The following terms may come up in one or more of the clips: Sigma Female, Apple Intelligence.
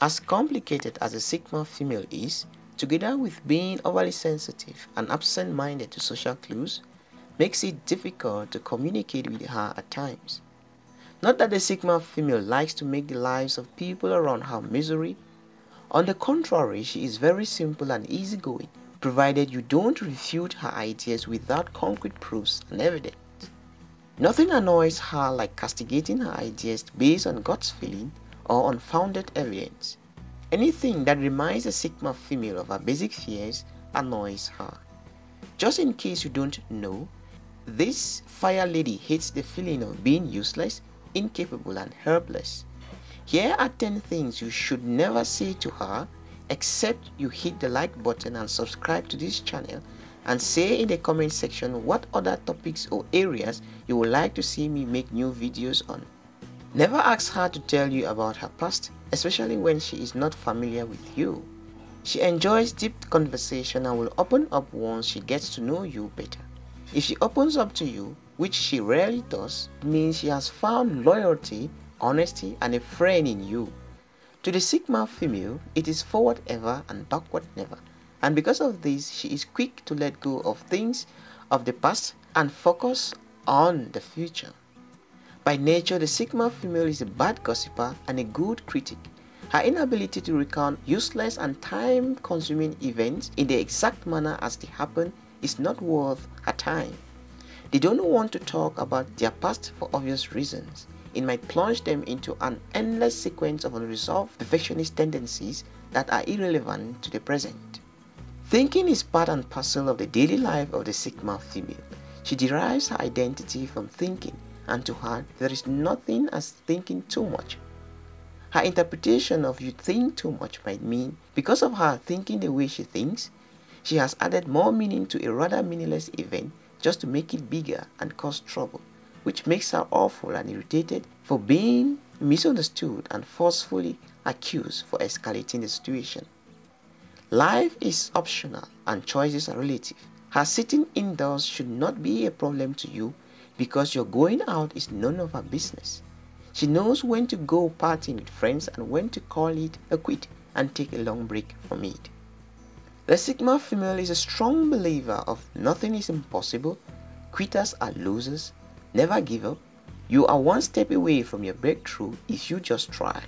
As complicated as a Sigma female is, together with being overly sensitive and absent-minded to social clues, makes it difficult to communicate with her at times. Not that the Sigma female likes to make the lives of people around her misery. On the contrary, she is very simple and easygoing, provided you don't refute her ideas without concrete proofs and evidence. Nothing annoys her like castigating her ideas based on God's feeling or unfounded evidence. Anything that reminds the Sigma female of her basic fears annoys her. Just in case you don't know, this fire lady hates the feeling of being useless, incapable and helpless. Here are 10 things you should never say to her, except you hit the like button and subscribe to this channel, and say in the comment section what other topics or areas you would like to see me make new videos on. Never ask her to tell you about her past, especially when she is not familiar with you. She enjoys deep conversation and will open up once she gets to know you better. If she opens up to you, which she rarely does, it means she has found loyalty, honesty and a friend in you. To the Sigma female, it is forward ever and backward never, and because of this, she is quick to let go of things of the past and focus on the future. By nature, the Sigma female is a bad gossiper and a good critic. Her inability to recount useless and time-consuming events in the exact manner as they happen is not worth her time. They don't want to talk about their past for obvious reasons. It might plunge them into an endless sequence of unresolved perfectionist tendencies that are irrelevant to the present. Thinking is part and parcel of the daily life of the Sigma female. She derives her identity from thinking, and to her, there is nothing as thinking too much. Her interpretation of "you think too much" might mean, because of her thinking the way she thinks, she has added more meaning to a rather meaningless event just to make it bigger and cause trouble, which makes her awful and irritated for being misunderstood and forcefully accused for escalating the situation. Life is optional and choices are relative. Her sitting indoors should not be a problem to you because your going out is none of her business. She knows when to go partying with friends and when to call it a quit and take a long break from it. The Sigma female is a strong believer of nothing is impossible, quitters are losers, never give up. You are one step away from your breakthrough if you just try.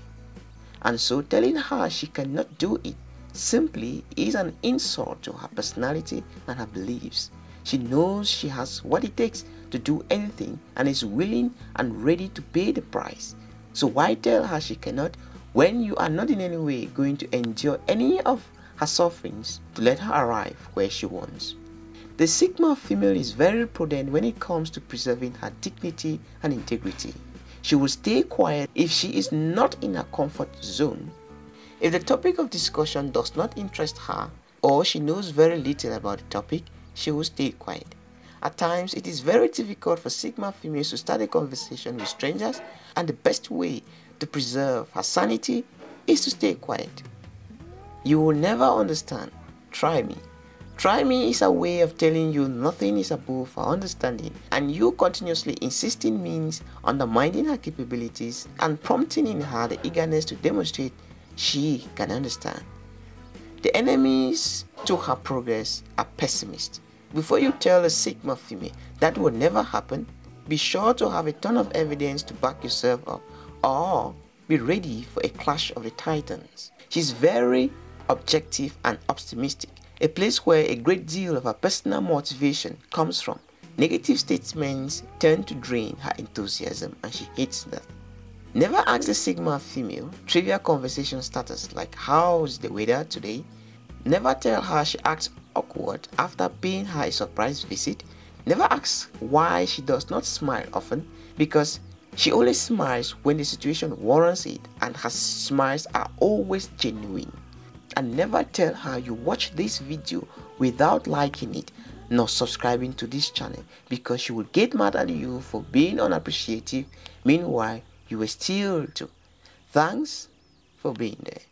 And so telling her she cannot do it simply is an insult to her personality and her beliefs. She knows she has what it takes to do anything and is willing and ready to pay the price. So why tell her she cannot when you are not in any way going to endure any of her sufferings to let her arrive where she wants? The Sigma female is very prudent when it comes to preserving her dignity and integrity. She will stay quiet if she is not in her comfort zone. If the topic of discussion does not interest her or she knows very little about the topic, she will stay quiet. At times, it is very difficult for Sigma females to start a conversation with strangers, and the best way to preserve her sanity is to stay quiet. You will never understand. Try me. Try me is a way of telling you nothing is above her understanding, and you continuously insisting means undermining her capabilities and prompting in her the eagerness to demonstrate she can understand. The enemies to her progress are pessimists. Before you tell a Sigma female that will never happen, be sure to have a ton of evidence to back yourself up, or be ready for a clash of the titans. She's very objective and optimistic, a place where a great deal of her personal motivation comes from. Negative statements tend to drain her enthusiasm, and she hates that. Never ask the Sigma female trivial conversation starters like "How's the weather today?" Never tell her she acts awkward after paying her a surprise visit. Never ask why she does not smile often, because she only smiles when the situation warrants it, and her smiles are always genuine. And never tell her you watch this video without liking it, nor subscribing to this channel, because she will get mad at you for being unappreciative. Meanwhile, you were still too. Thanks for being there.